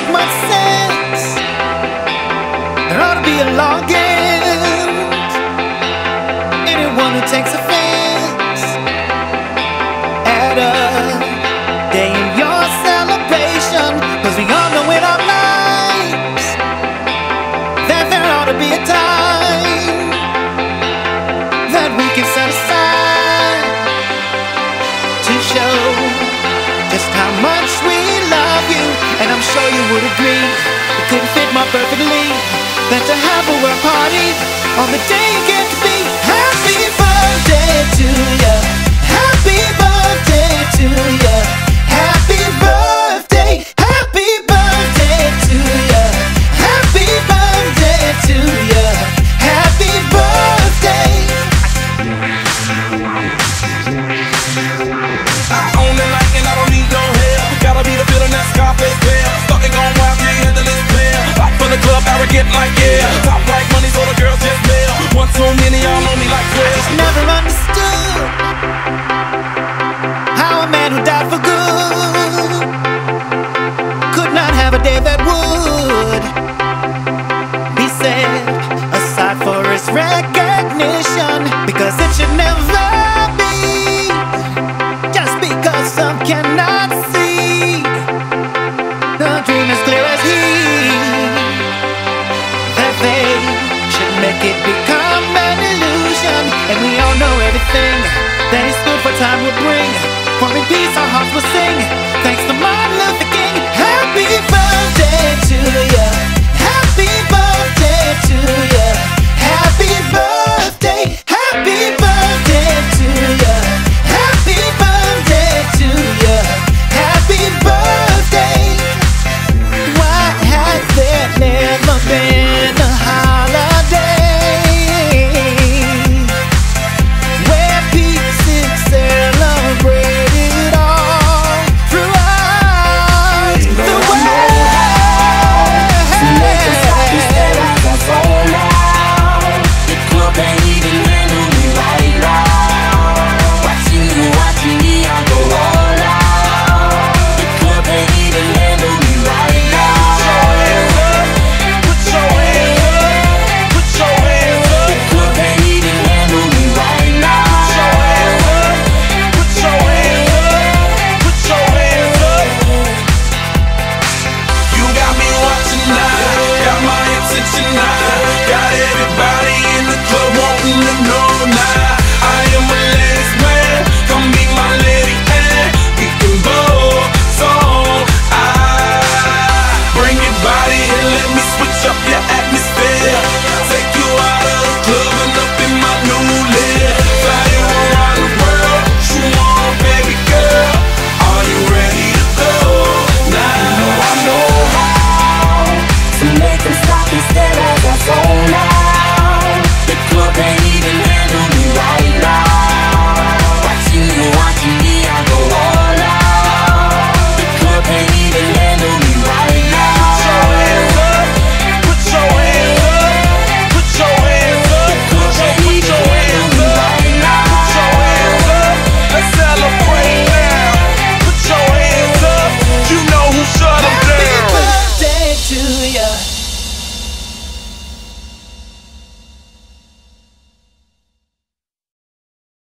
make much sense. There ought to be a law against anyone who takes offense at a day in your celebration, because we all know in our lives that there ought to be a time that we can set aside to show just how much we love you. And I'm sure you would agree, it couldn't fit more perfectly than to have a world party on the day you get to be. Happy birthday to ya, happy birthday to ya, happy birthday, happy birthday to ya, happy birthday to ya, happy birthday. I own it like and I don't need no help. Gotta be the villain that's Scarface bell. Starting gon' wild, can't handle this bell. Pop for the club, arrogant like yeah. Top like money, so the girls just bail. One too many, y'all know me like quail. Never understood how a man who died for good could not have a day that would be set aside for his recognition, because it should never be just because some cannot see the dream as clear as he, that they should make it become an illusion. And we all know everything that his food for time will bring, for in peace our hearts will sing.